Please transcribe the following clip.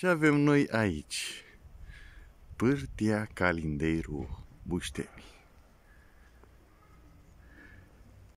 Ce avem noi aici? Partia Kalinderu Busteni.